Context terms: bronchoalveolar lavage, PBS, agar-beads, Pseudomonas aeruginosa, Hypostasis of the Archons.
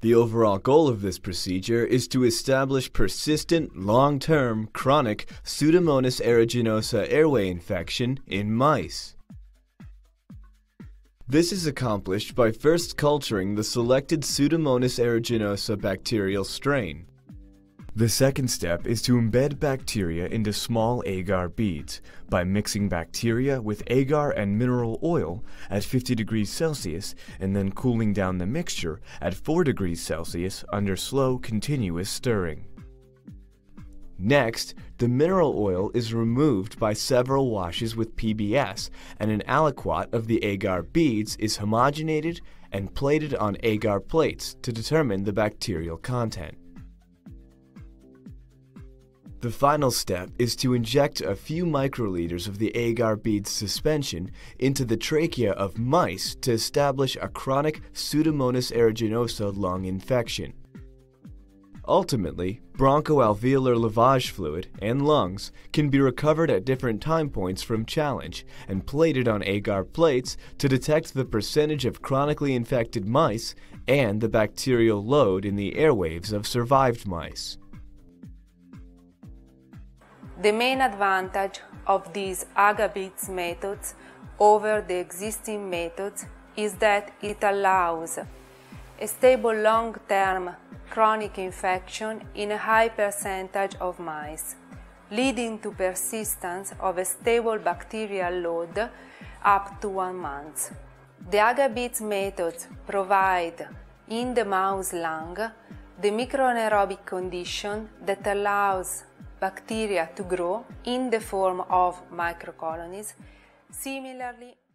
The overall goal of this procedure is to establish persistent, long-term, chronic Pseudomonas aeruginosa airway infection in mice. This is accomplished by first culturing the selected Pseudomonas aeruginosa bacterial strain. The second step is to embed bacteria into small agar beads by mixing bacteria with agar and mineral oil at 50 degrees Celsius and then cooling down the mixture at 4 degrees Celsius under slow, continuous stirring. Next, the mineral oil is removed by several washes with PBS, and an aliquot of the agar beads is homogenated and plated on agar plates to determine the bacterial content. The final step is to inject a few microliters of the agar beads suspension into the trachea of mice to establish a chronic Pseudomonas aeruginosa lung infection. Ultimately, bronchoalveolar lavage fluid and lungs can be recovered at different time points from challenge and plated on agar plates to detect the percentage of chronically infected mice and the bacterial load in the airwaves of survived mice. The main advantage of these agar beads methods over the existing methods is that it allows a stable long-term chronic infection in a high percentage of mice, leading to persistence of a stable bacterial load up to 1 month. The agar beads methods provide in the mouse lung the microanaerobic condition that allows bacteria to grow in the form of microcolonies. Similarly,